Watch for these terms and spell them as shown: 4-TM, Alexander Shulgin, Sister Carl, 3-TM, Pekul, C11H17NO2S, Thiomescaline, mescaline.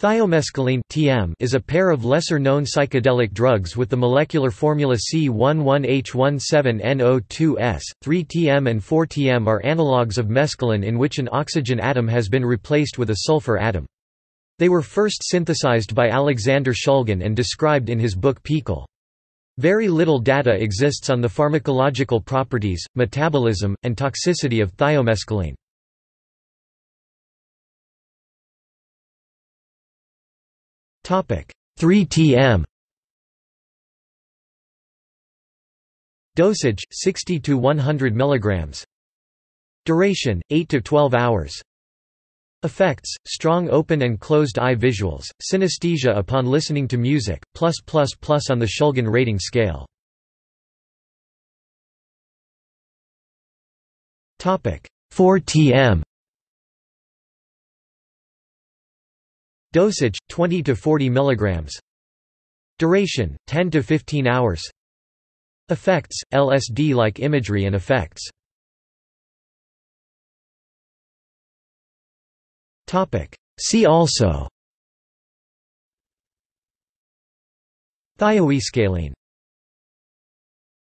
Thiomescaline (TM) is a pair of lesser-known psychedelic drugs with the molecular formula C11H17NO2S. 3-TM and 4-TM are analogues of mescaline in which an oxygen atom has been replaced with a sulfur atom. They were first synthesized by Alexander Shulgin and described in his book Pekul. Very little data exists on the pharmacological properties, metabolism, and toxicity of thiomescaline. Topic 3-TM. Dosage 60 to 100 mg. Duration 8 to 12 hours. Effects: strong open and closed eye visuals, synesthesia upon listening to music, +++ on the Shulgin rating scale. Topic 4-TM. Dosage 20 to 40 mg. Duration 10 to 15 hours. Effects: LSD-like imagery and effects. Topic: See also. Thiomescaline.